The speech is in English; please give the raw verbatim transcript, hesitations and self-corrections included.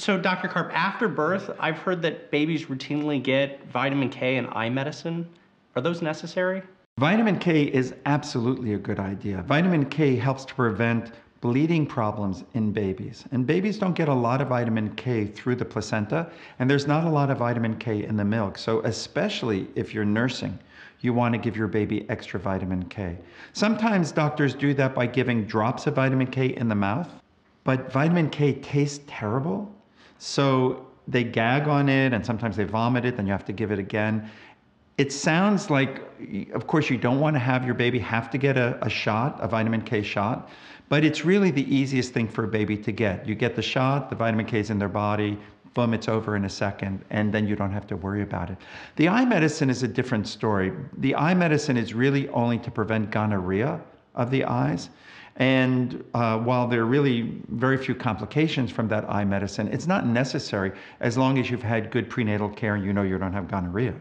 So Doctor Karp, after birth, I've heard that babies routinely get vitamin K and eye medicine. Are those necessary? Vitamin K is absolutely a good idea. Vitamin K helps to prevent bleeding problems in babies. And babies don't get a lot of vitamin K through the placenta, and there's not a lot of vitamin K in the milk. So especially if you're nursing, you want to give your baby extra vitamin K. Sometimes doctors do that by giving drops of vitamin K in the mouth, but vitamin K tastes terrible. So they gag on it, and sometimes they vomit it, then you have to give it again. It sounds like, of course, you don't want to have your baby have to get a, a shot, a vitamin K shot, but it's really the easiest thing for a baby to get. You get the shot, the vitamin K is in their body, boom, it's over in a second, and then you don't have to worry about it. The eye medicine is a different story. The eye medicine is really only to prevent gonorrhea of the eyes. And uh, while there are really very few complications from that eye medicine, it's not necessary as long as you've had good prenatal care and you know you don't have gonorrhea.